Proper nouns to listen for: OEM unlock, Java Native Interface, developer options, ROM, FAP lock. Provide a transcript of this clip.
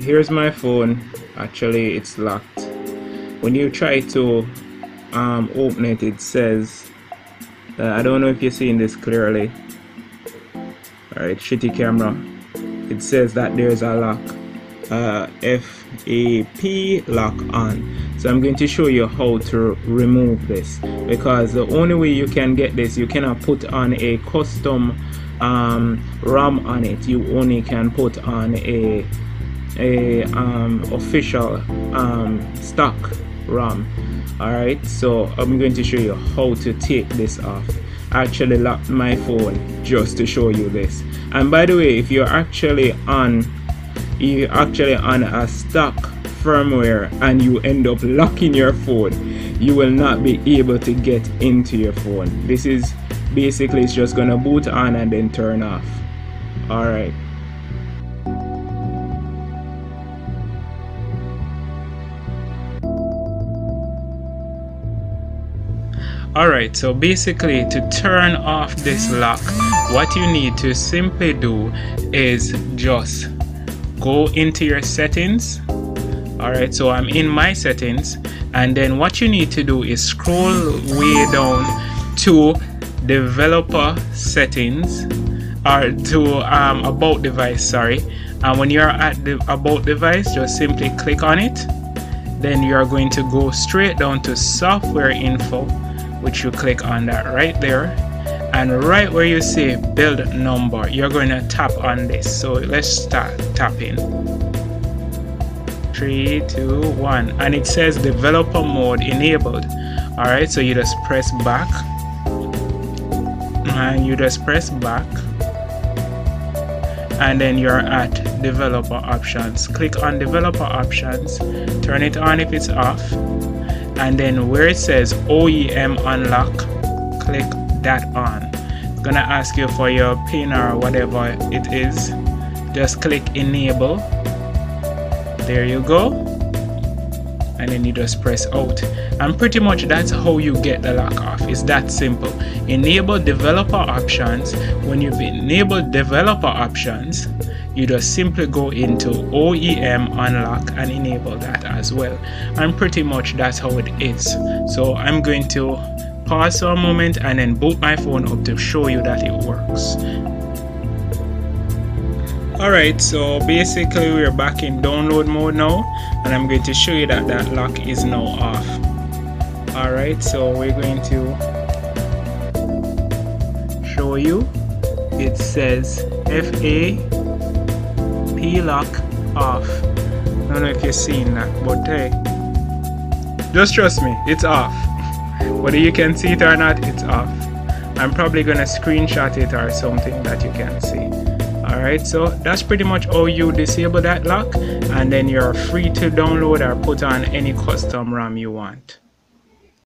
Here's my phone. Actually, it's locked. When you try to open it, it says I don't know if you're seeing this clearly. Alright, shitty camera. It says that there's a lock, FAP lock on. So I'm going to show you how to remove this, because the only way you can get this, you cannot put on a custom ROM on it. You only can put on a official stock ROM. Alright, so I'm going to show you how to take this off. I actually locked my phone just to show you this. And by the way, if you're actually on a stock firmware and you end up locking your phone, you will not be able to get into your phone. This is basically, it's just gonna boot on and then turn off. Alright. Alright, so basically to turn off this lock, what you need to simply do is just go into your settings. Alright, so I'm in my settings, and then what you need to do is scroll way down to developer settings, or to about device, sorry. And when you're at the about device, just simply click on it. Then you're going to go straight down to software info, which you click on that right there, and right where you see build number, you're going to tap on this. So let's start tapping. 3, 2, 1, and it says developer mode enabled. Alright, so you just press back, and you just press back, and then you're at developer options. Click on developer options, turn it on if it's off, and then where it says OEM unlock, click that on. It's gonna ask you for your PIN or whatever it is. Just click enable. There you go. And then you just press out. And pretty much that's how you get the lock off. It's that simple. Enable developer options. When you've enabled developer options, you just simply go into OEM unlock and enable that as well. And pretty much that's how it is. So I'm going to pause for a moment and then boot my phone up to show you that it works. Alright, so basically we're back in download mode now, and I'm going to show you that that lock is now off. Alright, so we're going to show you. It says FAP lock off. I don't know if you're seeing that, but hey, just trust me, it's off. Whether you can see it or not, it's off. I'm probably gonna screenshot it or something that you can see. Alright, so that's pretty much how you disable that lock, and then you're free to download or put on any custom ROM you want.